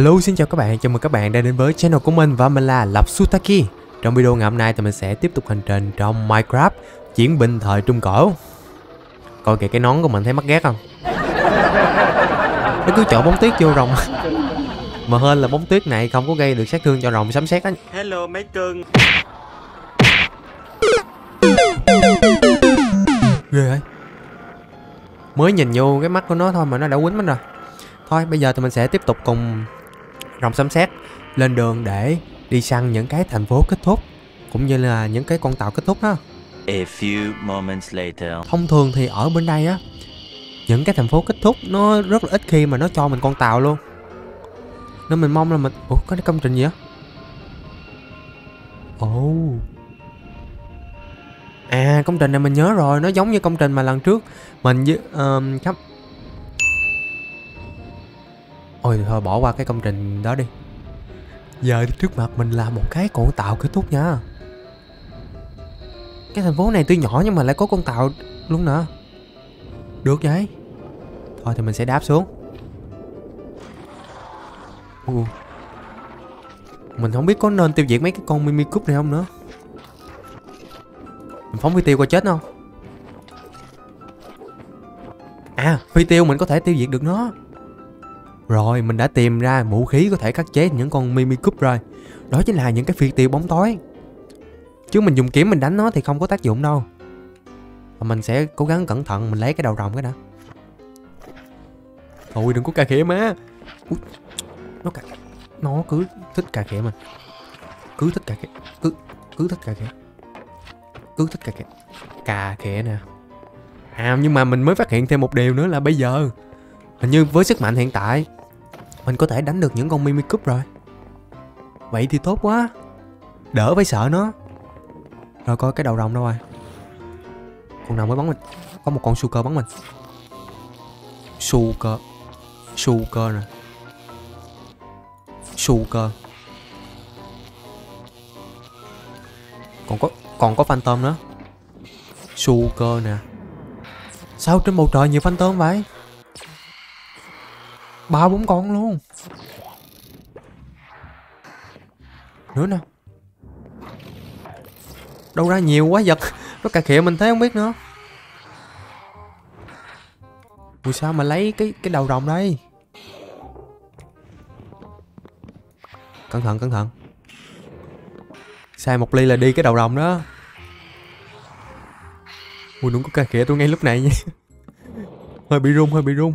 Hello, xin chào các bạn, chào mừng các bạn đã đến với channel của mình và mình là Lộc Zutaki. Trong video ngày hôm nay thì mình sẽ tiếp tục hành trình trong Minecraft chiến binh thời Trung Cổ. Coi kìa cái nón của mình thấy mắc ghét không? Nó cứ chọn bóng tuyết vô rồng. Mà hên là bóng tuyết này không có gây được sát thương cho rồng sấm sét á. Hello mấy cưng. Ghê ơi. Mới nhìn vô cái mắt của nó thôi mà nó đã quýnh mình rồi. Thôi bây giờ thì mình sẽ tiếp tục cùng rồng sấm sét lên đường để đi săn những cái thành phố kết thúc cũng như là những cái con tàu kết thúc đó. A few moments later. Thông thường thì ở bên đây á, những cái thành phố kết thúc nó rất là ít khi mà nó cho mình con tàu luôn. Nên mình mong là mình... Ủa có cái công trình gì á? Oh. À công trình này mình nhớ rồi, nó giống như công trình mà lần trước mình với... Ôi thôi bỏ qua cái công trình đó đi. Giờ trước mặt mình là một cái con tàu kết thúc nha. Cái thành phố này tuy nhỏ nhưng mà lại có con tàu luôn nè. Được vậy. Thôi thì mình sẽ đáp xuống. Mình không biết có nên tiêu diệt mấy cái con Mimic Cup này không nữa. Mình phóng phi tiêu qua chết không? À phi tiêu mình có thể tiêu diệt được nó. Rồi, mình đã tìm ra vũ khí có thể cắt chết những con Mimic Cup rồi. Đó chính là những cái phi tiêu bóng tối. Chứ mình dùng kiếm mình đánh nó thì không có tác dụng đâu. Mà mình sẽ cố gắng cẩn thận, mình lấy cái đầu rồng cái đã. Thôi đừng có cà khịa má. Ui, nó cứ thích cà khịa mình. Cứ thích cà khịa. Cứ thích cà khịa. Cứ thích cà khịa. Cà khịa nè. À, nhưng mà mình mới phát hiện thêm một điều nữa là bây giờ hình như với sức mạnh hiện tại mình có thể đánh được những con Mimic Cup rồi. Vậy thì tốt quá, đỡ phải sợ nó. Rồi coi cái đầu rồng đâu rồi. Con nào mới bắn mình? Có một con su cơ bắn mình. Su cơ. Su cơ nè. Su cơ. Còn có phantom nữa. Su cơ nè. Sao trên bầu trời nhiều phantom vậy? 3-4 con luôn. Nữa nè. Đâu ra nhiều quá vật. Nó cà khịa mình thấy không biết nữa. Ủa sao mà lấy cái đầu rồng đây. Cẩn thận cẩn thận. Sai một ly là đi cái đầu rồng đó. Ui đúng có cà khịa tôi ngay lúc này nha. Hơi bị run hơi bị run.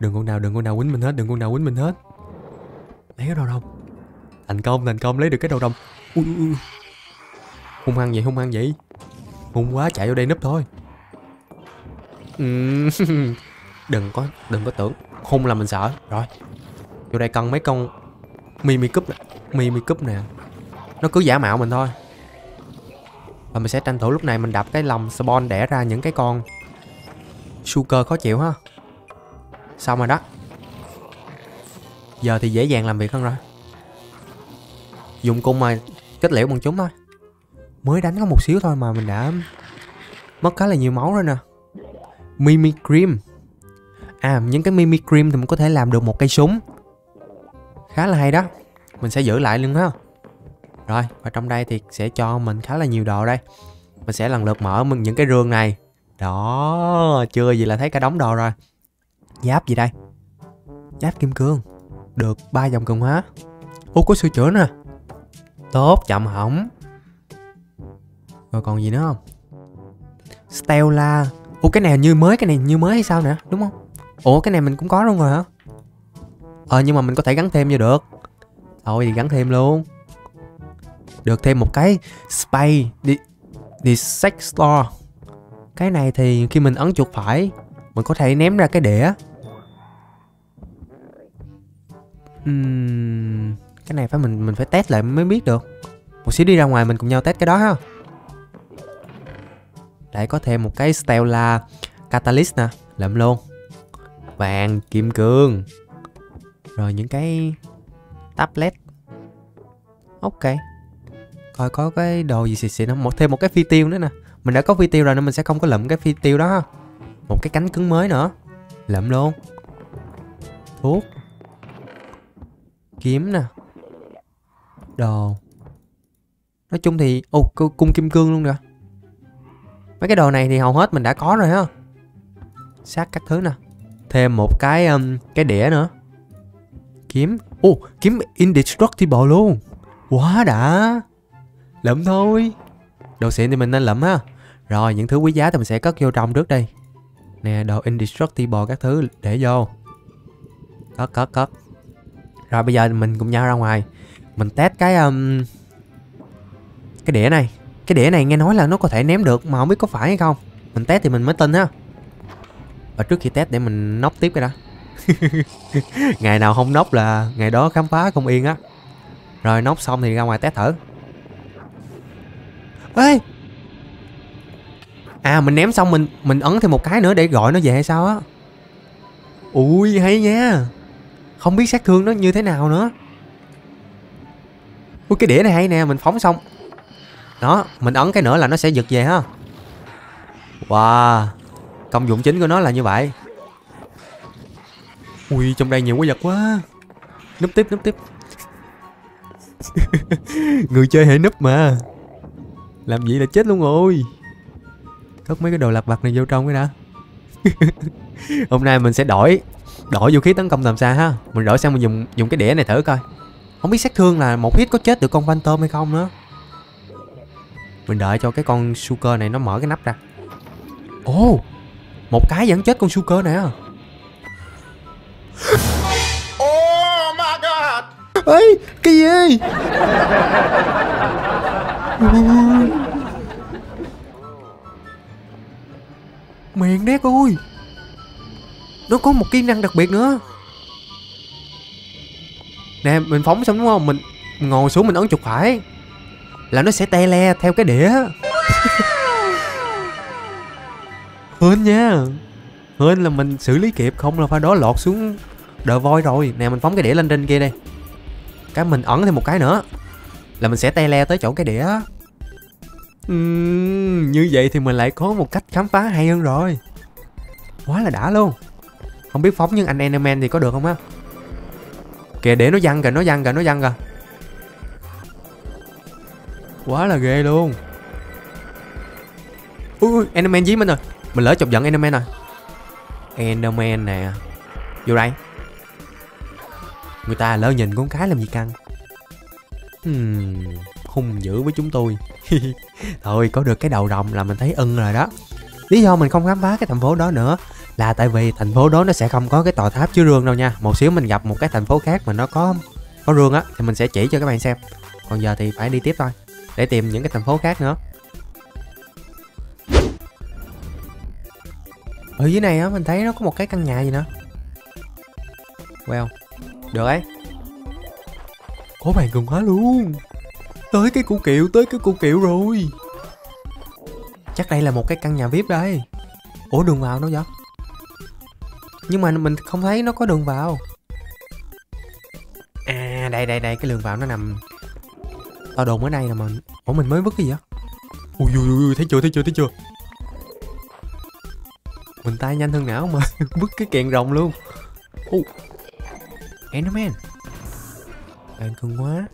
Đừng con nào quýnh mình hết, đừng con nào quýnh mình hết. Lấy cái đầu rồng. Thành công lấy được cái đầu rồng. Ui ui ui. Hung hăng vậy. Hung quá chạy vô đây núp thôi. Đừng có tưởng hung là mình sợ. Rồi. Vô đây cần mấy con Mimic Cup nè. Nó cứ giả mạo mình thôi. Và mình sẽ tranh thủ lúc này mình đập cái lồng spawn đẻ ra những cái con Sugar khó chịu ha. Xong rồi đó. Giờ thì dễ dàng làm việc hơn rồi. Dùng cung mà kết liễu bọn chúng thôi. Mới đánh có một xíu thôi mà mình đã mất khá là nhiều máu rồi nè. Mimic Cream. À những cái Mimic Cream thì mình có thể làm được một cây súng. Khá là hay đó. Mình sẽ giữ lại luôn đó. Rồi và trong đây thì sẽ cho mình khá là nhiều đồ đây. Mình sẽ lần lượt mở những cái rương này. Đó chưa gì là thấy cả đống đồ rồi. Giáp gì đây? Giáp kim cương. Được 3 dòng cường hóa. Ô có sửa chữa nè. Tốt chậm hỏng. Rồi còn gì nữa không? Stella. Ô cái này hình như mới. Cái này như mới hay sao nè. Đúng không? Ủa cái này mình cũng có luôn rồi hả? Nhưng mà mình có thể gắn thêm vô được. Thôi thì gắn thêm luôn. Được thêm một cái Space Dissector. Cái này thì khi mình ấn chuột phải mình có thể ném ra cái đĩa. Cái này phải mình phải test lại mới biết được. Một xíu đi ra ngoài mình cùng nhau test cái đó ha. Để có thêm một cái Stella Catalyst nè. Lượm luôn. Vàng kim cương. Rồi những cái tablet. Ok. Coi có cái đồ gì xịn không. Thêm một cái phi tiêu nữa nè. Mình đã có phi tiêu rồi nên mình sẽ không có lượm cái phi tiêu đó ha. Một cái cánh cứng mới nữa. Lượm luôn. thuốc, kiếm nè, đồ. Nói chung thì cung kim cương luôn rồi. Mấy cái đồ này thì hầu hết mình đã có rồi ha. Xác các thứ nè. Thêm một cái đĩa nữa. Kiếm. Kiếm indestructible luôn. Quá đã. Lượm thôi. Đồ xịn thì mình nên lượm ha. Rồi những thứ quý giá thì mình sẽ cất vô trong trước đây. Nè, đồ indestructible các thứ để vô. Cất. Rồi bây giờ mình cùng nhau ra ngoài. Mình test cái đĩa này. Cái đĩa này nghe nói là nó có thể ném được mà không biết có phải hay không. Mình test thì mình mới tin ha. Và trước khi test để mình nóc tiếp cái đã. Ngày nào không nóc là ngày đó khám phá không yên á. Rồi nóc xong thì ra ngoài test thử. Ê! À mình ném xong mình ấn thêm một cái nữa để gọi nó về hay sao á. Ui hay nha. Không biết sát thương nó như thế nào nữa. Ui cái đĩa này hay nè, mình phóng xong. Đó, mình ấn cái nữa là nó sẽ giật về ha. Wow. Công dụng chính của nó là như vậy. Ui trong đây nhiều quái vật quá. Núp tiếp. Người chơi hãy núp mà. Làm gì là chết luôn rồi. Cất mấy cái đồ lặt vặt này vô trong cái đã. Hôm nay mình sẽ đổi vũ khí tấn công tầm xa ha. Mình đổi sang mình dùng cái đĩa này thử coi. Không biết sát thương là một hit có chết được con phantom hay không nữa. Mình đợi cho cái con sucker này nó mở cái nắp ra. Ồ, một cái vẫn chết con sucker này à. Oh my god. Ê, cái gì? Miệng đét ơi. Nó có một kỹ năng đặc biệt nữa. Nè, mình phóng xong đúng không? Mình ngồi xuống mình ấn chuột phải là nó sẽ te le theo cái đĩa. Hên nha. Hên là mình xử lý kịp, không là pha đó lọt xuống The Void rồi. Nè mình phóng cái đĩa lên trên kia đây. Cái mình ẩn thêm một cái nữa là mình sẽ te le tới chỗ cái đĩa. Như vậy thì mình lại có một cách khám phá hay hơn rồi. Quá là đã luôn. Không biết phóng những anh Enderman thì có được không á. Kìa để nó văng kìa, nó văng kìa. Quá là ghê luôn. Ui, Enderman dí mình rồi. Mình lỡ chọc giận Enderman rồi. Enderman nè. Vô đây. Người ta lỡ nhìn con cái làm gì căng. Hung dữ với chúng tôi. Thôi có được cái đầu rồng là mình thấy ưng rồi đó. Lý do mình không khám phá cái thành phố đó nữa là tại vì thành phố đó nó sẽ không có cái tòa tháp chứa rương đâu nha. Một xíu mình gặp một cái thành phố khác mà nó có rương á thì mình sẽ chỉ cho các bạn xem. Còn giờ thì phải đi tiếp thôi để tìm những cái thành phố khác nữa. Ở dưới này á mình thấy nó có một cái căn nhà gì nữa. Well, được ấy. Có bạn cùng hóa luôn. Tới cái củ kiệu rồi. Chắc đây là một cái căn nhà VIP đây. Ủa đường vào đâu vậy? Nhưng mà mình không thấy nó có đường vào. À đây cái đường vào nó nằm. Tao đồn ở đây là mình. Ủa mình mới vứt cái gì vậy? Ui thấy chưa. Mình tay nhanh hơn não mà. Vứt cái kèn rồng luôn. Enderman. Bạn cưng quá.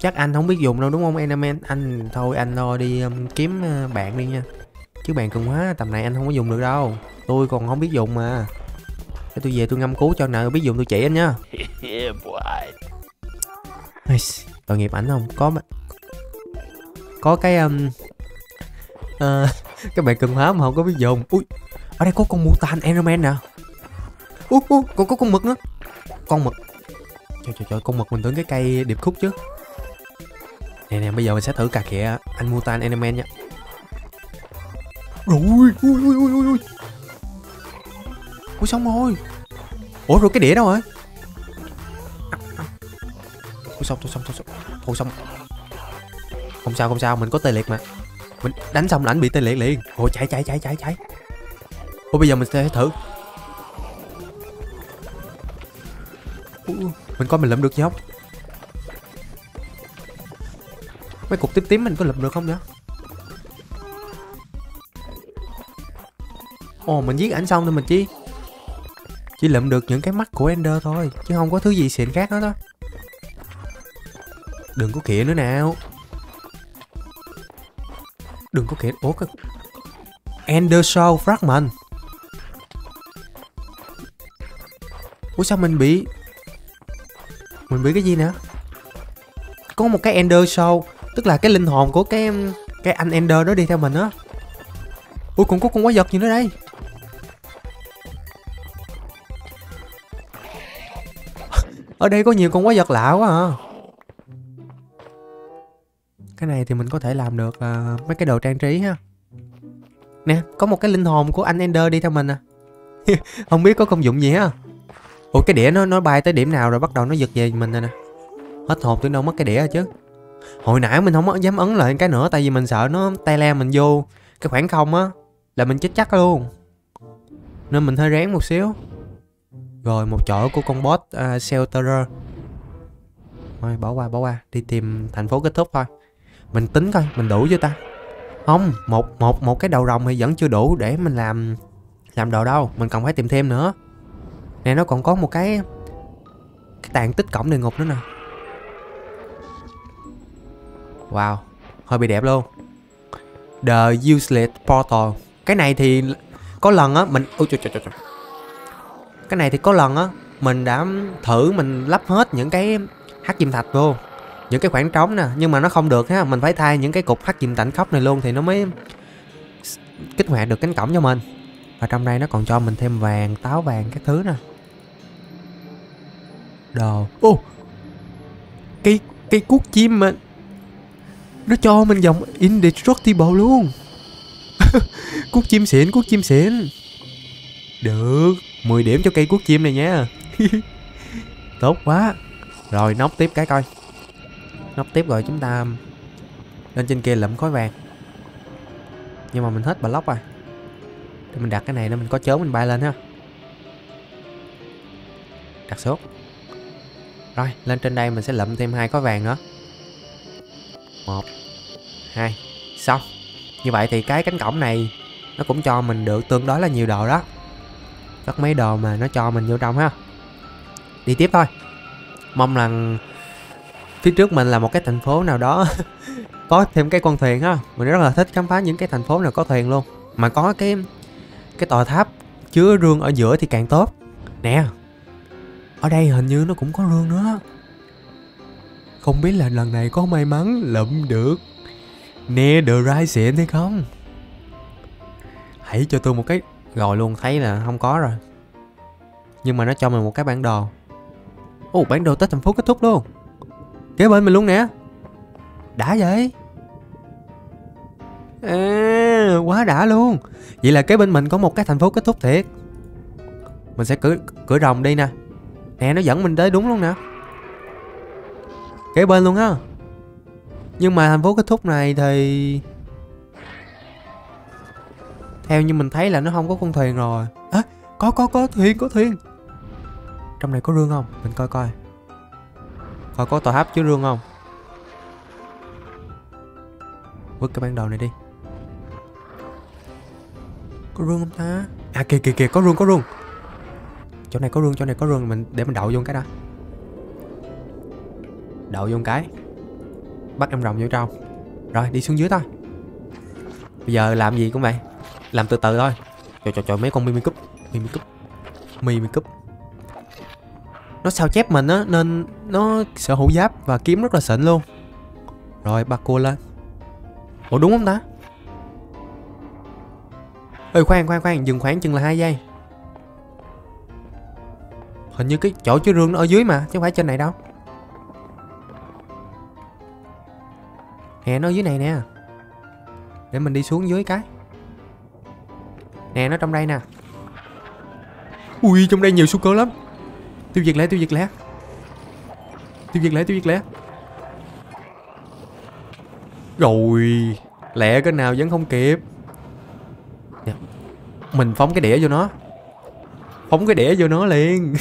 Chắc anh không biết dùng đâu đúng không Enderman? Anh thôi anh lo đi kiếm bạn đi nha. Chứ bạn cưng quá, tầm này anh không có dùng được đâu. Tôi còn không biết dùng mà. Để tôi về tôi ngâm cứu cho nào biết dùng tôi chỉ anh nha. Tội nghiệp ảnh không? Có cái các bạn cưng hóa mà không có biết dùng. Ui, ở đây có con mutant Enderman nè. Ui, còn có con mực nữa. Con mực. Trời, con mực mình tưởng cái cây điệp khúc chứ. Nè, bây giờ mình sẽ thử cà khịa anh mutant Enderman nha. Ui. Ui xong rồi. Ủa rồi cái đĩa đâu rồi? Ui xong. Không sao, mình có tê liệt mà. Mình đánh xong là ảnh bị tê liệt liền. Ôi chạy. Ủa bây giờ mình sẽ thử. Mình coi mình lượm được gì không? Mấy cục tím tím mình có lượm được không nhỉ? Mình giết ảnh xong thì mình chi Chỉ lượm được những cái mắt của Ender thôi, chứ không có thứ gì xịn khác hết đó. Đừng có kìa nữa nào. Đừng có kìa. Ủa cái... Ender Soul Fragment. Ủa sao mình bị... Mình bị cái gì nữa? Có một cái Ender Soul, tức là cái linh hồn của cái anh Ender đó đi theo mình á. Ủa cũng có con quái vật gì nữa đây. Ở đây có nhiều con quái vật lạ quá à. Cái này thì mình có thể làm được mấy cái đồ trang trí ha. Nè, có một cái linh hồn của anh Ender đi theo mình à. Không biết có công dụng gì ha. Ủa cái đĩa nó bay tới điểm nào rồi bắt đầu nó giật về mình rồi nè. Hết hồn tưởng đâu mất cái đĩa rồi chứ. Hồi nãy mình không dám ấn lại cái nữa, tại vì mình sợ nó tay le mình vô cái khoảng không á là mình chết chắc luôn. Nên mình hơi rén một xíu. Rồi một chỗ của con boss shelterer. Thôi bỏ qua, đi tìm thành phố kết thúc thôi. Mình tính coi mình đủ chưa ta. Không, một cái đầu rồng thì vẫn chưa đủ để mình làm đồ đâu, mình còn phải tìm thêm nữa. Nè nó còn có một cái tàn tích cổng địa ngục nữa nè. Wow, hơi bị đẹp luôn. The Useless Portal. Cái này thì có lần á mình Cái này thì có lần á mình đã thử mình lắp hết những cái hắc diêm thạch vô những cái khoảng trống nè, nhưng mà nó không được ha, mình phải thay những cái cục hắc diêm tảnh khóc này luôn thì nó mới kích hoạt được cánh cổng cho mình. Và trong đây nó còn cho mình thêm vàng, táo vàng các thứ nè. Đồ. Ô. Cái cuốc chim mình. Nó cho mình dòng indestructible luôn. Cuốc chim xịn. Được, 10 điểm cho cây cuốc chim này nha. Tốt quá. Rồi nóc tiếp cái coi. Nóc tiếp rồi chúng ta lên trên kia lượm khói vàng. Nhưng mà mình hết block rồi. Để mình đặt cái này nữa, mình có chớp mình bay lên ha. Đặt xuống. Rồi, lên trên đây mình sẽ lượm thêm 2 khói vàng nữa. 1, 2, xong. Như vậy thì cái cánh cổng này nó cũng cho mình được tương đối là nhiều đồ đó. Các mấy đồ mà nó cho mình vô trong ha. Đi tiếp thôi. Mong rằng phía trước mình là một cái thành phố nào đó có thêm cái con thuyền ha. Mình rất là thích khám phá những cái thành phố nào có thuyền luôn. Mà có cái tòa tháp chứa rương ở giữa thì càng tốt. Nè, ở đây hình như nó cũng có rương nữa. Không biết là lần này có may mắn lượm được nè the right xịn hay không. Hãy cho tôi một cái. Rồi luôn, thấy là không có rồi. Nhưng mà nó cho mình một cái bản đồ. Ồ, bản đồ tới thành phố kết thúc luôn. Kế bên mình luôn nè. Đã vậy à, quá đã luôn. Vậy là kế bên mình có một cái thành phố kết thúc thiệt. Mình sẽ cửa rồng đi nè. Nè nó dẫn mình tới đúng luôn nè. Kế bên luôn á. Nhưng mà thành phố kết thúc này thì theo như mình thấy là nó không có con thuyền rồi. Á, à, có thuyền. Trong này có rương không? Mình coi. Coi có tòa tháp chứa rương không? Vứt cái bản đồ này đi. Có rương không ta? À kìa, có rương. Chỗ này có rương, mình để mình đậu vô cái đó. Đậu vô cái. Bắt em rồng vô trong. Rồi đi xuống dưới thôi. Bây giờ làm gì cũng vậy, làm từ từ thôi. Trời, mấy con Mimic Cup. Nó sao chép mình á, nên nó sở hữu giáp và kiếm rất là xịn luôn. Rồi bắt cua lên. Ủa đúng không ta? Ê khoan, dừng khoảng chừng là 2 giây. Hình như cái chỗ chứa rương nó ở dưới mà, chứ không phải trên này đâu. Nè nó dưới này nè. Để mình đi xuống dưới cái. Nè nó trong đây nè. Ui trong đây nhiều su cơ lắm. Tiêu diệt lẹ. Rồi lẹ cái nào vẫn không kịp nè. Mình phóng cái đĩa vô nó. Liền.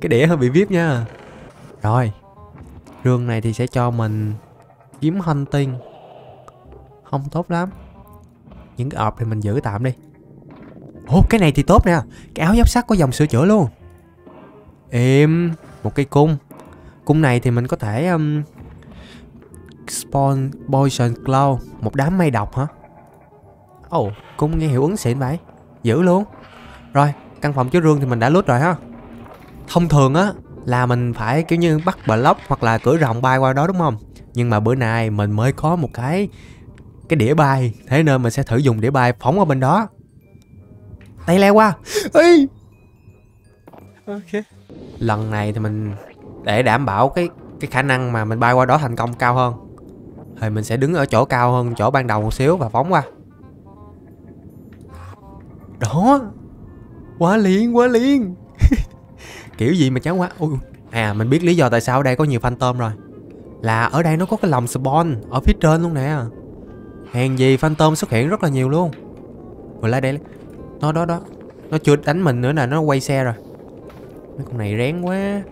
Cái đĩa hơi bị vip nha. Rồi rương này thì sẽ cho mình kiếm hunting. Không tốt lắm. Những cái ọp thì mình giữ tạm đi. Ồ, cái này thì tốt nè. Cái áo giáp sắt có dòng sửa chữa luôn. Một cây cung. Cung này thì mình có thể spawn poison cloud, một đám mây độc hả? Ồ, cung nghe hiệu ứng xịn vậy. Giữ luôn. Rồi, căn phòng chứa rương thì mình đã loot rồi ha. Thông thường á là mình phải kiểu như bắt block hoặc là cưỡi rồng bay qua đó đúng không? Nhưng mà bữa nay mình mới có một cái đĩa bay, thế nên mình sẽ thử dùng đĩa bay phóng qua bên đó. Tay leo qua. Ê! Ok. Lần này thì mình để đảm bảo cái khả năng mà mình bay qua đó thành công cao hơn thì mình sẽ đứng ở chỗ cao hơn chỗ ban đầu một xíu và phóng qua. Đó. Quá liền. Kiểu gì mà chán quá. Ui. À, mình biết lý do tại sao ở đây có nhiều phantom rồi. Là ở đây nó có cái lồng spawn ở phía trên luôn nè. Hèn gì phantom xuất hiện rất là nhiều luôn. Rồi lại đây. Nó đó. Nó chưa đánh mình nữa là nó quay xe rồi. Mấy con này rén quá.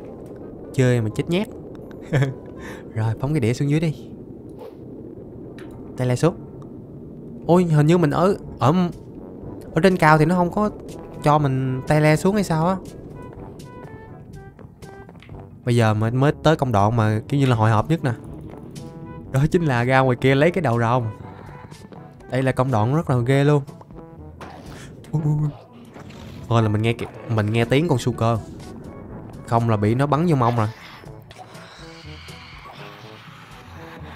Chơi mà chết nhát. Rồi phóng cái đĩa xuống dưới đi. Tay lại xuống. Ôi hình như mình ở trên cao thì nó không có cho mình tay le xuống hay sao á. Bây giờ mình mới tới công đoạn mà kiểu như là hồi hộp nhất nè. Đó chính là ra ngoài kia lấy cái đầu rồng. Đây là công đoạn rất là ghê luôn. Thôi là mình nghe tiếng con su cơ. Không là bị nó bắn vô mông rồi.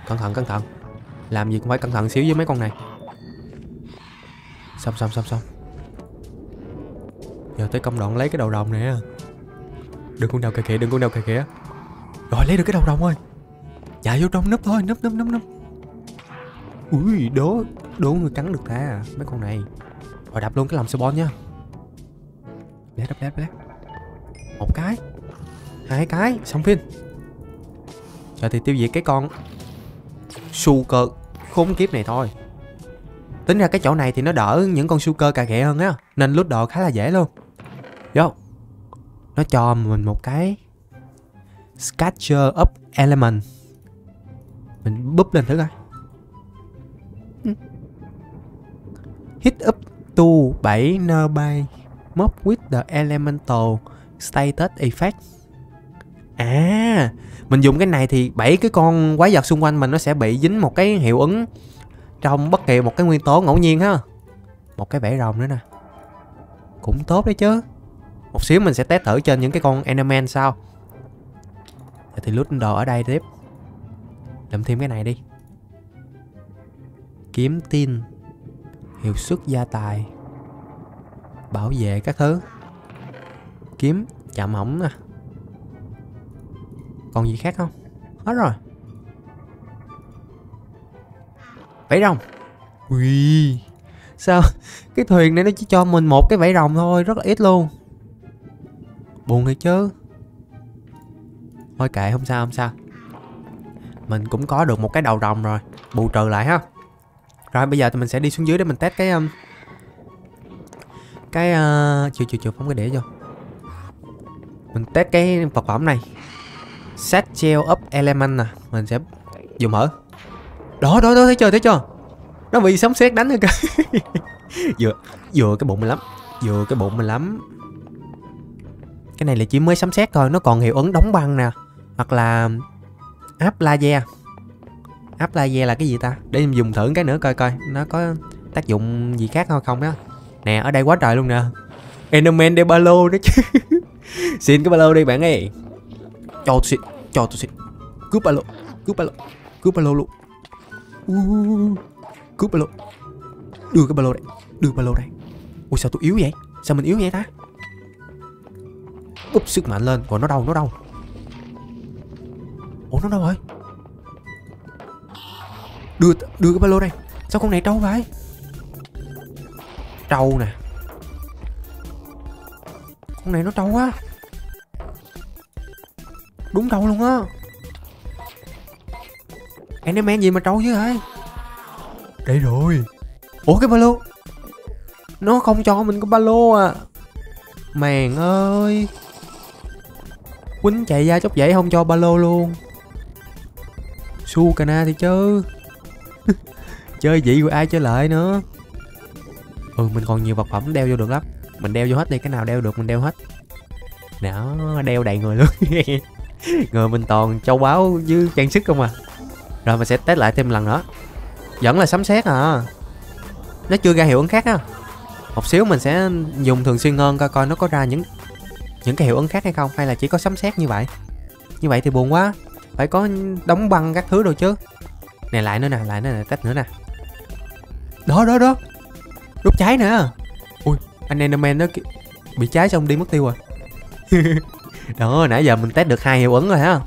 Cẩn thận. Làm gì cũng phải cẩn thận xíu với mấy con này. Xong. Giờ tới công đoạn lấy cái đầu rồng nè. Đừng con nào kìa. Rồi lấy được cái đầu rồng ơi. Chạy vô trong núp thôi. Núp. Ui đố người cắn được ta. Mấy con này. Rồi đập luôn cái lồng spawn nha. Lép. Một cái. Hai cái. Xong phim. Giờ thì tiêu diệt cái con su cơ khốn kiếp này thôi. Tính ra cái chỗ này thì nó đỡ những con su cơ cà khẹ hơn á, nên loot đồ khá là dễ luôn. Vô. Nó cho mình một cái Scatter up element. Mình búp lên thử coi. Hit up to 7 nearby mob with the elemental status effect. À, mình dùng cái này thì 7 cái con quái vật xung quanh mình nó sẽ bị dính một cái hiệu ứng trong bất kỳ một cái nguyên tố ngẫu nhiên ha. Một cái vảy rồng nữa nè. Cũng tốt đấy chứ. Một xíu mình sẽ test thử trên những cái con Enderman sau. Để thì loot đồ ở đây tiếp. Làm thêm cái này đi. Kiếm tin. Hiệu suất gia tài. Bảo vệ các thứ. Kiếm chạm hỏng nè. Còn gì khác không? Hết rồi. Vảy rồng. Ui. Sao cái thuyền này nó chỉ cho mình một cái vảy rồng thôi. Rất là ít luôn. Buồn thiệt chứ. Thôi kệ, không sao. Mình cũng có được một cái đầu rồng rồi. Bù trừ lại ha. Rồi bây giờ thì mình sẽ đi xuống dưới để mình test Chưa phóng cái đĩa vô. Mình test cái vật phẩm này. Set gel up element nè. Mình sẽ dùng hở. Đó, thấy chưa. Nó bị sấm sét đánh rồi kìa. Vừa cái bụng mình lắm. Cái này là chỉ mới sấm sét thôi. Nó còn hiệu ứng đóng băng nè. Hoặc là Áp laser là cái gì ta? Để mình dùng thử cái nữa coi nó có tác dụng gì khác không á. Nè ở đây quá trời luôn nè. Enderman đeo ba lô đó chứ. Xin cái ba lô đi bạn ơi. Cho tôi xin. Cướp ba lô luôn. Cướp ba lô. Đưa cái ba lô đây. Ui sao tôi yếu vậy? Sao mình yếu vậy ta? Úp sức mạnh lên. Còn nó đâu. Ủa nó đâu rồi? Đưa cái ba lô đây. Sao con này trâu vậy? Trâu nè. Con này nó trâu quá. Đúng trâu luôn á. Enderman gì mà trâu chứ hả? Đây rồi. Ủa cái ba lô. Nó không cho mình có ba lô à. Màn ơi. Quýnh chạy ra chốc dậy không cho ba lô luôn. Su cana thì chứ. Chơi vậy rồi ai chơi lại nữa. Mình còn nhiều vật phẩm đeo vô được lắm. Mình đeo vô hết đi, cái nào đeo được mình đeo hết. Đó, đeo đầy người luôn. Người mình toàn châu báu với trang sức không à. Rồi mình sẽ test lại thêm lần nữa. Vẫn là sấm sét à. Nó chưa ra hiệu ứng khác á. Một xíu mình sẽ dùng thường xuyên hơn coi coi nó có ra những cái hiệu ứng khác hay không, hay là chỉ có sấm sét như vậy. Như vậy thì buồn quá. Phải có đóng băng các thứ đâu chứ. Này lại nữa nè, lại nữa nè, tách nữa nè. Đó đó đó. Đốt cháy nè. Ui, anh Enderman nó bị cháy xong đi mất tiêu rồi. Đó, nãy giờ mình test được 2 hiệu ứng rồi ha.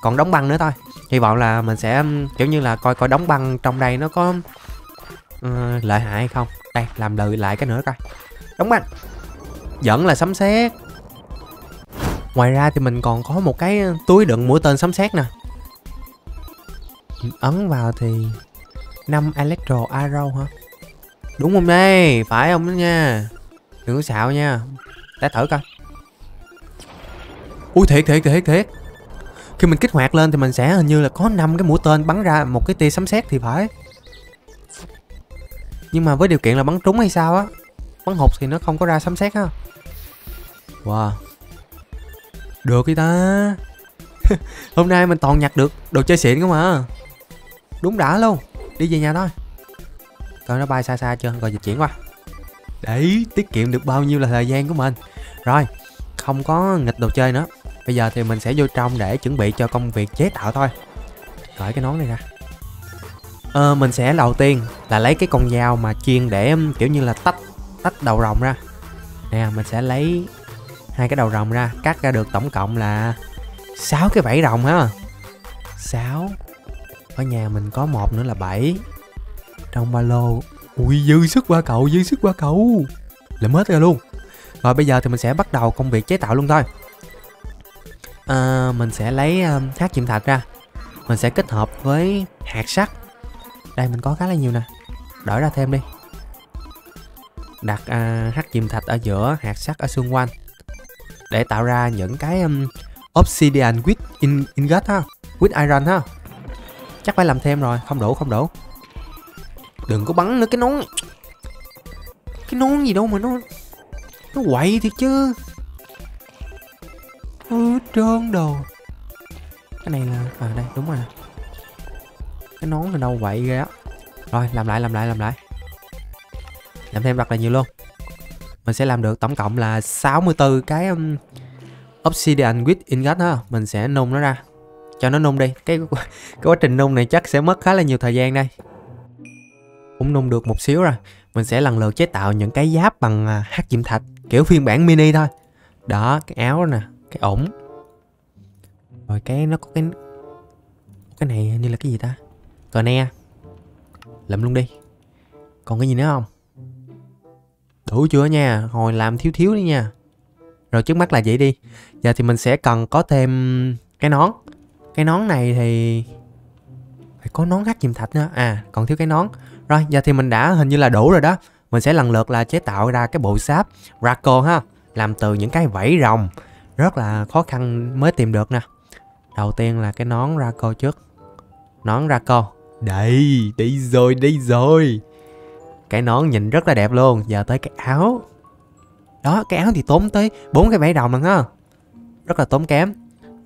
Còn đóng băng nữa thôi. Hy vọng là mình sẽ kiểu như là coi coi đóng băng trong đây nó có lợi hại hay không. Đây, làm lợi lại cái nữa coi. Đóng băng. Vẫn là sấm sét. Ngoài ra thì mình còn có một cái túi đựng mũi tên sấm sét nè. Mình ấn vào thì 5 electro arrow hả? Đúng không đây? Phải không đó nha. Đừng có xạo nha. Để thử coi. Ui thiệt thiệt thiệt thiệt. Khi mình kích hoạt lên thì mình sẽ hình như là có 5 cái mũi tên bắn ra một cái tia sấm sét thì phải. Nhưng mà với điều kiện là bắn trúng hay sao á. Bắn hụt thì nó không có ra sấm sét ha. Wow. Được đi ta. Hôm nay mình toàn nhặt được đồ chơi xịn không à. Đúng đã luôn. Đi về nhà thôi. Coi nó bay xa xa chưa. Rồi dịch chuyển qua. Đấy, tiết kiệm được bao nhiêu là thời gian của mình. Rồi, không có nghịch đồ chơi nữa. Bây giờ thì mình sẽ vô trong để chuẩn bị cho công việc chế tạo thôi. Cởi cái nón này ra. Mình sẽ đầu tiên là lấy cái con dao mà chuyên để kiểu như là tách đầu rồng ra. Nè, mình sẽ lấy 2 cái đầu rồng ra, cắt ra được tổng cộng là 6 cái vảy rồng ha. 6. Ở nhà mình có 1 nữa là 7. Trong ba lô. Ui dư sức qua cậu, dư sức qua cậu. Làm hết ra luôn. Rồi bây giờ thì mình sẽ bắt đầu công việc chế tạo luôn thôi. Mình sẽ lấy thác chìm thạch ra. Mình sẽ kết hợp với hạt sắt. Đây mình có khá là nhiều nè. Đổi ra thêm đi. Đặt hạt chìm thạch ở giữa, hạt sắt ở xung quanh. Để tạo ra những cái Obsidian with ingot ha. With iron ha. Chắc phải làm thêm rồi, không đủ không đủ. Đừng có bắn nữa cái nón. Cái nón gì đâu mà nó quậy thiệt chứ. Ừ, trơn đồ. Cái này là à đây đúng rồi nè. Cái nón này đâu quậy ghê á. Rồi làm lại. Làm thêm rất là nhiều luôn. Mình sẽ làm được tổng cộng là 64 cái Obsidian with ingot ha. Mình sẽ nung nó ra. Cho nó nung đi. Cái quá trình nung này chắc sẽ mất khá là nhiều thời gian đây. Cũng nung được một xíu rồi. Mình sẽ lần lượt chế tạo những cái giáp bằng hắc diệm thạch. Kiểu phiên bản mini thôi. Đó, cái áo nè, cái ủng. Rồi cái nó có cái này như là cái gì ta? Cờ ne. Lụm luôn đi. Còn cái gì nữa không? Đủ chưa nha, hồi làm thiếu đi nha. Rồi trước mắt là vậy đi. Giờ thì mình sẽ cần có thêm cái nón. Cái nón này thì phải có nón hắc diệm thạch nữa. À, còn thiếu cái nón. Rồi, giờ thì mình đã hình như là đủ rồi đó. Mình sẽ lần lượt là chế tạo ra cái bộ sáp Raco ha. Làm từ những cái vảy rồng. Rất là khó khăn mới tìm được nè. Đầu tiên là cái nón Raco trước. Nón Raco. Đây, đi rồi. Cái nón nhìn rất là đẹp luôn. Giờ tới cái áo. Đó, cái áo thì tốn tới 4 cái vảy rồng ha. Rất là tốn kém.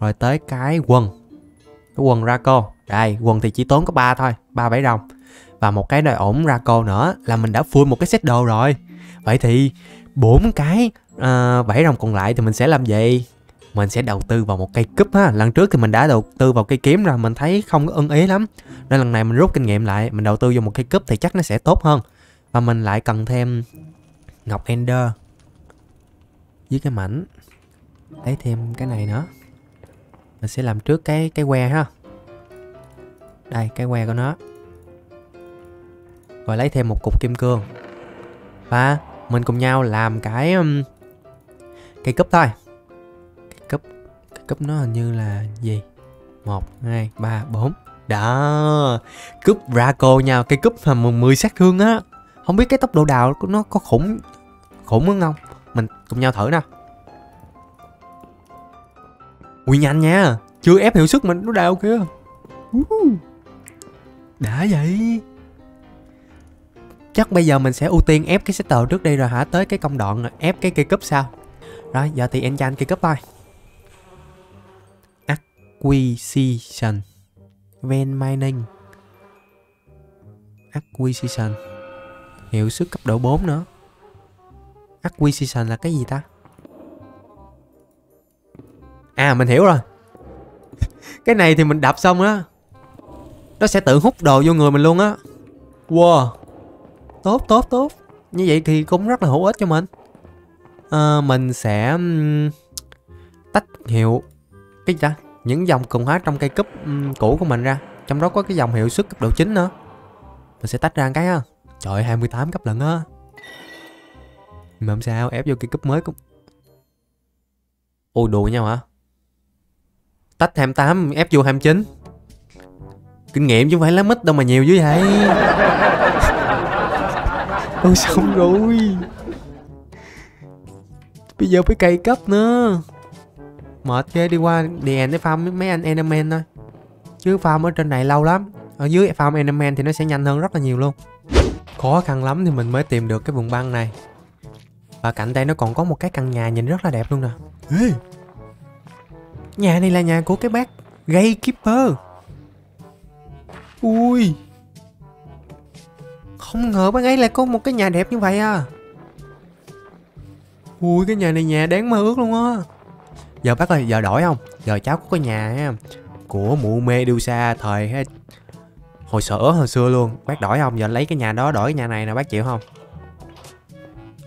Rồi tới cái quần. Cái quần Raco. Đây, quần thì chỉ tốn có 3 thôi. 3 vảy rồng. Và một cái đòi ổn Raco nữa là mình đã full một cái set đồ rồi. Vậy thì 4 cái vảy rồng còn lại thì mình sẽ làm gì? Mình sẽ đầu tư vào một cây cúp ha. Lần trước thì mình đã đầu tư vào cây kiếm rồi. Mình thấy không có ưng ý lắm. Nên lần này mình rút kinh nghiệm lại. Mình đầu tư vào một cây cúp thì chắc nó sẽ tốt hơn. Và mình lại cần thêm ngọc Ender. Với cái mảnh. Lấy thêm cái này nữa. Mình sẽ làm trước cái que ha. Đây cái que của nó. Rồi lấy thêm một cục kim cương. Và mình cùng nhau làm cái cúp thôi. Cái cúp nó hình như là gì? 1, 2, 3, 4. Đó. Cúp Raco nha. Cái cúp mà 10 sát thương á. Không biết cái tốc độ đào của nó có khủng hơn không? Mình cùng nhau thử nè. Ui nhanh nha. Chưa ép hiệu suất mình nó đào kìa. Đã vậy. Chắc bây giờ mình sẽ ưu tiên ép cái setter trước đi rồi hả? Tới cái công đoạn ép cái cây cúp sau. Rồi giờ thì enchant cây cúp thôi. Acquisition, Vein Mining, Acquisition, hiệu suất cấp độ 4 nữa. Acquisition là cái gì ta? À mình hiểu rồi. Cái này thì mình đập xong á, nó sẽ tự hút đồ vô người mình luôn á. Wow, tốt tốt tốt. Như vậy thì cũng rất là hữu ích cho mình. Mình sẽ tách hiệu cái gì ta, những dòng cường hóa trong cây cúp cũ của mình ra. Trong đó có cái dòng hiệu suất cấp độ 9 nữa. Mình sẽ tách ra một cái ha. Trời, 28 cấp lần á. Mà không sao, ép vô cây cúp mới cũng... Ôi đùa nhau hả? Tách 28, ép vô 29. Kinh nghiệm chứ không phải lá mít đâu mà nhiều dữ vậy. Ôi xong rồi. Bây giờ phải cày cấp nữa. Mệt ghê, đi qua điền để farm mấy anh Enderman thôi. Chứ farm ở trên này lâu lắm. Ở dưới farm Enderman thì nó sẽ nhanh hơn rất là nhiều luôn. Khó khăn lắm thì mình mới tìm được cái vùng băng này. Và cạnh đây nó còn có một cái căn nhà nhìn rất là đẹp luôn nè. Ê, nhà này là nhà của cái bác Gatekeeper. Ui, không ngờ bác ấy lại có một cái nhà đẹp như vậy à. Ui, cái nhà này nhà đáng mơ ước luôn á. Giờ bác ơi, giờ đổi không? Giờ cháu có cái nhà của mụ mê điêu xa thời hồi sở hồi xưa luôn. Bác đổi không? Giờ lấy cái nhà đó đổi cái nhà này nè, bác chịu không?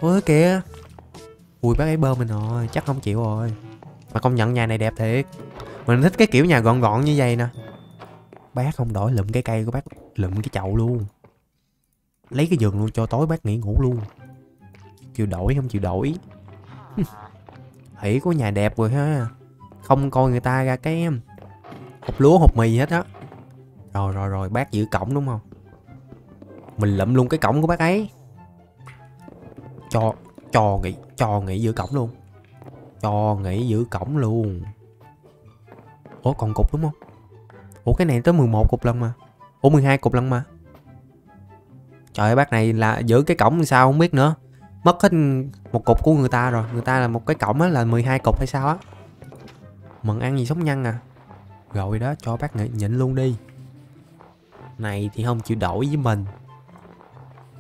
Ôi kìa. Ui, bác ấy bơ mình rồi, chắc không chịu rồi. Mà công nhận nhà này đẹp thiệt. Mình thích cái kiểu nhà gọn gọn như vậy nè. Bác không đổi, lụm cái cây của bác, lụm cái chậu luôn. Lấy cái giường luôn cho tối bác nghỉ ngủ luôn. Chịu đổi không chịu đổi. Hỉ có nhà đẹp rồi ha. Không coi người ta ra cái hộp lúa hộp mì hết á. Rồi rồi rồi, bác giữ cổng đúng không? Mình lụm luôn cái cổng của bác ấy. Cho nghỉ giữ cổng luôn. Cho nghỉ giữ cổng luôn. Ủa còn cục đúng không? Ủa cái này tới 11 cục lần mà. Ủa 12 cục lần mà. Trời ơi, bác này là giữ cái cổng sao không biết nữa. Mất hết một cục của người ta rồi. Người ta là một cái cổng á là 12 cục hay sao á. Mận ăn gì sống nhăn à. Rồi đó, cho bác nhịn luôn đi. Này thì không chịu đổi với mình.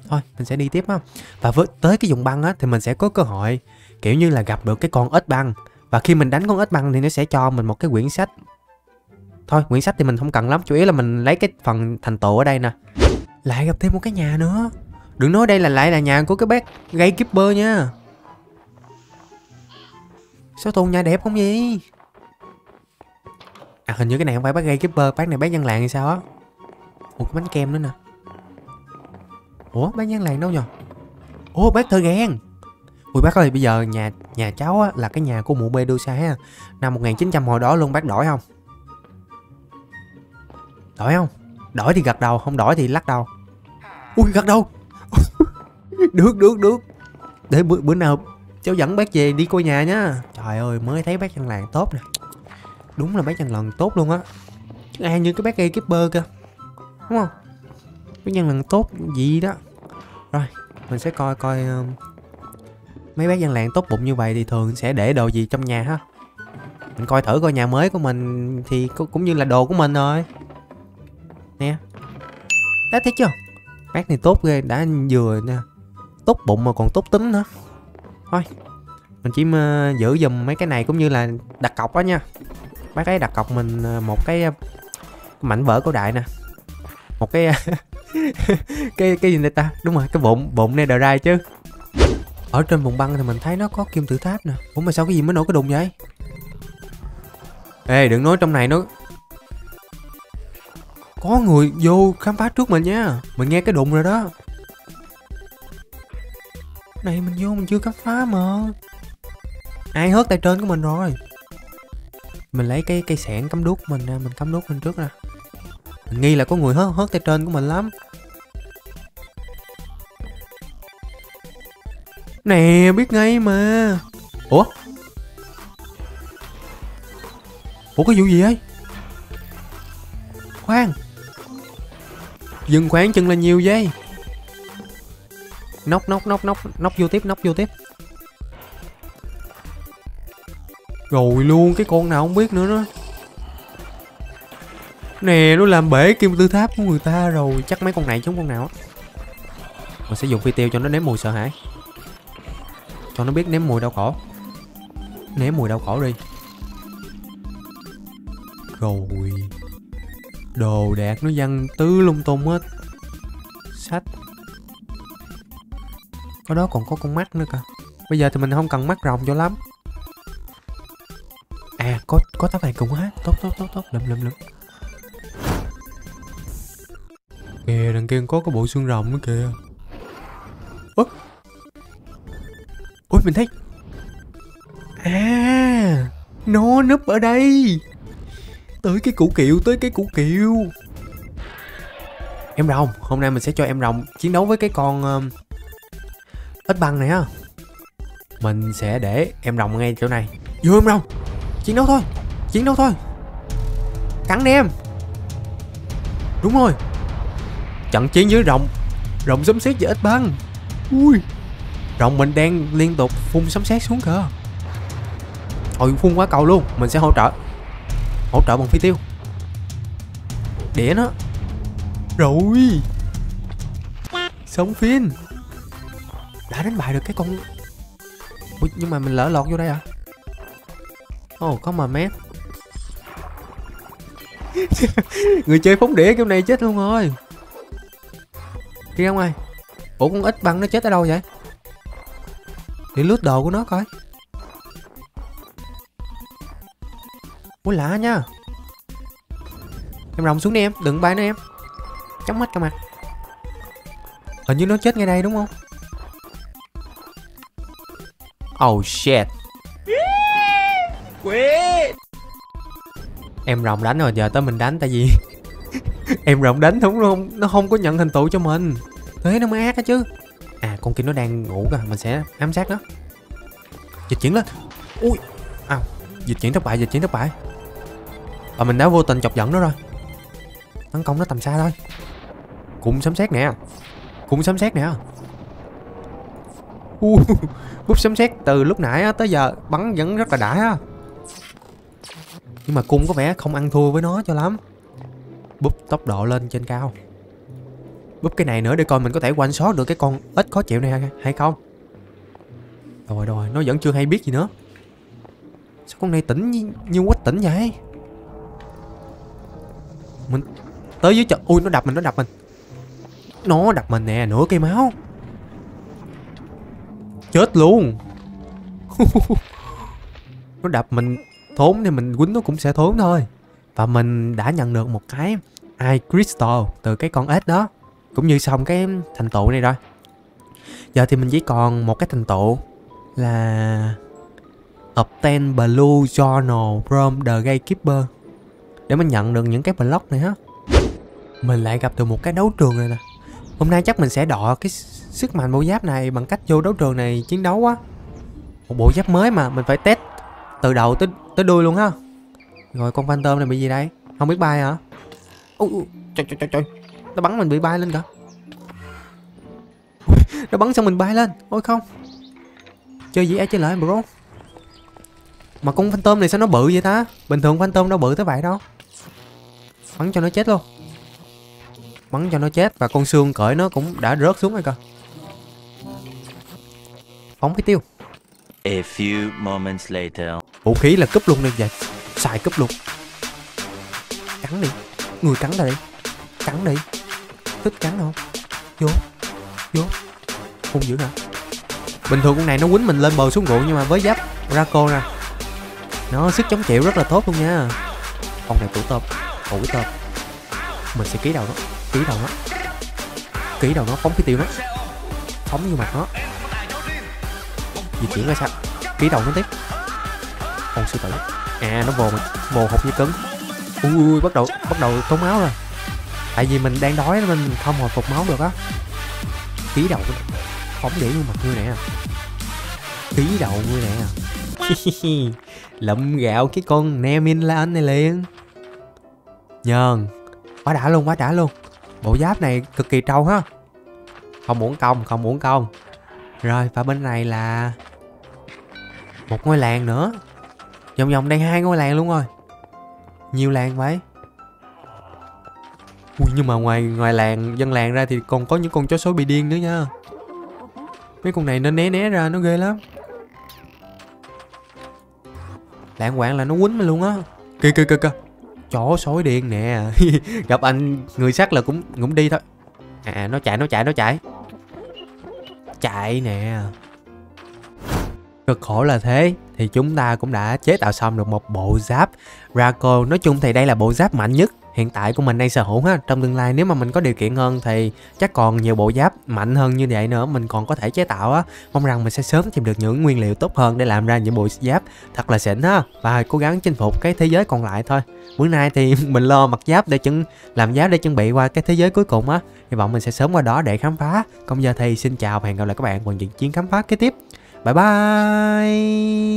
Thôi mình sẽ đi tiếp á. Và với tới cái vùng băng á thì mình sẽ có cơ hội kiểu như là gặp được cái con ếch băng. Và khi mình đánh con ếch băng thì nó sẽ cho mình một cái quyển sách. Thôi quyển sách thì mình không cần lắm, chủ yếu là mình lấy cái phần thành tựu ở đây nè. Lại gặp thêm một cái nhà nữa. Đừng nói đây là lại là nhà của cái bác Gatekeeper nha. Sao toàn nhà đẹp không vậy? À hình như cái này không phải bác Gatekeeper, bác này bác dân làng hay sao á. Ủa cái bánh kem nữa nè. Ủa bác dân làng đâu nhờ? Ủa bác Thợ Ghen. Ui bác ơi, bây giờ nhà cháu á, là cái nhà của mụ Medusa ha. Năm 1900 hồi đó luôn, bác đổi không? Đổi không? Đổi thì gật đầu, không đổi thì lắc đầu. Ui gật đầu. Được được được. Để bữa nào cháu dẫn bác về đi coi nhà nhá. Trời ơi, mới thấy bác dân làng tốt nè. Đúng là bác dân làng tốt luôn á. Chứ ai như cái bác Gatekeeper kìa. Đúng không? Bác dân làng tốt gì đó. Rồi, mình sẽ coi coi mấy bác dân làng tốt bụng như vậy thì thường sẽ để đồ gì trong nhà ha. Mình coi thử coi nhà mới của mình thì cũng như là đồ của mình rồi. Nè. Đã thấy chưa? Bác này tốt ghê, đã vừa nè. Tốt bụng mà còn tốt tính nữa. Thôi, mình chỉ giữ giùm mấy cái này cũng như là đặt cọc đó nha. Bác ấy đặt cọc mình một cái mảnh vỡ cổ đại nè. Một cái cái gì này ta? Đúng rồi, cái bụng này đờ rai chứ. Ở trên vùng băng thì mình thấy nó có kim tự tháp nè. Ủa mà sao cái gì mới nổ cái đùng vậy? Ê, đừng nói trong này nó có người vô khám phá trước mình nha. Mình nghe cái đụng rồi đó. Này mình vô mình chưa khám phá mà. Ai hớt tay trên của mình rồi. Mình lấy cái cây xẻng cắm đuốc mình ra. Mình cắm đuốc mình trước nè. Mình nghi là có người hớt tay trên của mình lắm. Nè biết ngay mà. Ủa? Ủa cái vụ gì ấy? Khoan. Dừng khoảng chừng là nhiều giây. Nóc vô tiếp, rồi luôn, cái con nào không biết nữa đó. Nè, nó làm bể kim tự tháp của người ta rồi. Chắc mấy con này chứ không con nào. Mình sẽ dùng phi tiêu cho nó nếm mùi sợ hãi, cho nó biết nếm mùi đau khổ. Nếm mùi đau khổ đi. Rồi đồ đạc nó văng tứ lung tung hết. Sách. Ở đó còn có con mắt nữa cả. Bây giờ thì mình không cần mắt rồng cho lắm. À, có tấm này cũng hết. Tốt. Lụm. Kìa, đằng kia có cái bộ xương rồng nữa kìa. Ôi, mình thấy. À, nó núp ở đây. Tới cái củ kiệu. Em rồng, hôm nay mình sẽ cho em rồng chiến đấu với cái con ít băng này á. Mình sẽ để em rồng ngay chỗ này. Vô em rồng, chiến đấu thôi. Cắn đi em. Đúng rồi, trận chiến với rồng sấm sét và ít băng. Ui, rồng mình đang liên tục phun sấm sét xuống kìa. Ôi, phun quá cầu luôn. Mình sẽ hỗ trợ bằng phi tiêu đĩa nó rồi. Sống phim đã đánh bại được cái con. Ui, nhưng mà mình lỡ lọt vô đây à? Ồ, có mà mép. Người chơi phóng đĩa kiểu này chết luôn rồi. Đi ra ngoài. Ủa, con ít băng nó chết ở đâu vậy? Để lướt đồ của nó coi. Ủa, lạ nha. Em rồng xuống đi em, đừng bay nữa em. Chóng mắt cả mặt. Hình như nó chết ngay đây đúng không? Oh shit. Em rồng đánh rồi, giờ tới mình đánh tại vì em rồng đánh đúng không? Nó không có nhận thành tựu cho mình. Thế nó mới ác á chứ. À, con kia nó đang ngủ kìa, mình sẽ ám sát nó. Dịch chuyển lên. Ui. À, dịch chuyển thất bại. Và mình đã vô tình chọc giận nó rồi. Tấn công nó tầm xa thôi. Cùng sấm sét nè. Cúp sấm sét từ lúc nãy á, tới giờ bắn vẫn rất là đã á. Nhưng mà cung có vẻ không ăn thua với nó cho lắm. Búp tốc độ lên trên cao. Búp cái này nữa để coi mình có thể one shot được cái con ít khó chịu này hay không. Rồi, nó vẫn chưa hay biết gì nữa. Sao con này tỉnh như quách tỉnh vậy? Mình tới dưới chợ. Ui, nó đập mình. Nó đập mình nè, nửa cây máu. Chết luôn. Nó đập mình thốn thì mình quýnh nó cũng sẽ thốn thôi. Và mình đã nhận được một cái eye crystal từ cái con ếch đó. Cũng như xong cái thành tựu này rồi. Giờ thì mình chỉ còn một cái thành tựu là Obtain Blue Journal from the Gatekeeper. Để mình nhận được những cái block này á. Mình lại gặp được một cái đấu trường này nè. Hôm nay chắc mình sẽ đọ cái sức mạnh bộ giáp này bằng cách vô đấu trường này chiến đấu á. Một bộ giáp mới mà mình phải test từ đầu tới đuôi luôn ha. Rồi con phantom này bị gì đây? Không biết bay hả? Ui, trời. Nó bắn mình bị bay lên cả. Nó bắn xong mình bay lên. Ôi không. Chơi gì ai chơi lại bro. Mà con phantom này sao nó bự vậy ta? Bình thường phantom đâu bự tới vậy đâu. Bắn cho nó chết luôn. Và con xương cởi nó cũng đã rớt xuống rồi cơ. Phóng cái tiêu. A few moments later. Vũ khí là cúp luôn này vậy. Xài cúp luôn. Cắn đi. Người cắn ra đi. Cắn đi. Thích cắn không? Vô. Không dữ hả? Bình thường con này nó quýnh mình lên bờ xuống ruộng, nhưng mà với giáp Raco nè, nó sức chống chịu rất là tốt luôn nha. Con này tủ tôm. Mình sẽ ký đầu nó, phóng cái tiêu nó, phóng vô mặt nó. Di chuyển ra sao? Ký đầu nó tiếp. Con sư tử. À, nó vồ hộp như cứng. Ui, bắt đầu tốn máu rồi. Tại vì mình đang đói nên mình không hồi phục máu được á. Ký đầu nó, phóng để vô mặt ngươi nè. Ký đầu ngươi nè. Lụm gạo cái con Nemin là anh này liền. Nhờn. Quá đã luôn. Bộ giáp này cực kỳ trâu ha. Không uổng công, không uổng công. Rồi, và bên này là một ngôi làng nữa. Vòng vòng đây hai ngôi làng luôn rồi. Nhiều làng vậy. Ui, nhưng mà ngoài làng, dân làng ra thì còn có những con chó sói bị điên nữa nha. Mấy con này nên né né ra, nó ghê lắm. Lạng quạng là nó quýnh mình luôn á. Kìa kìa kìa kìa. Chó sói điên nè. Gặp anh người sắt là cũng đi thôi. À, nó chạy, nó chạy, nó chạy. Chạy nè. Cực khổ là thế. Thì chúng ta cũng đã chế tạo xong được một bộ giáp Raco. Nói chung thì đây là bộ giáp mạnh nhất hiện tại của mình đang sở hữu ha. Trong tương lai nếu mà mình có điều kiện hơn thì chắc còn nhiều bộ giáp mạnh hơn như vậy nữa mình còn có thể chế tạo á. Mong rằng mình sẽ sớm tìm được những nguyên liệu tốt hơn để làm ra những bộ giáp thật là xịn ha. Và cố gắng chinh phục cái thế giới còn lại thôi. Bữa nay thì mình lo mặc giáp để làm giáp để chuẩn bị qua cái thế giới cuối cùng á. Hy vọng mình sẽ sớm qua đó để khám phá. Còn giờ thì xin chào và hẹn gặp lại các bạn vào những chuyến khám phá kế tiếp. Bye bye.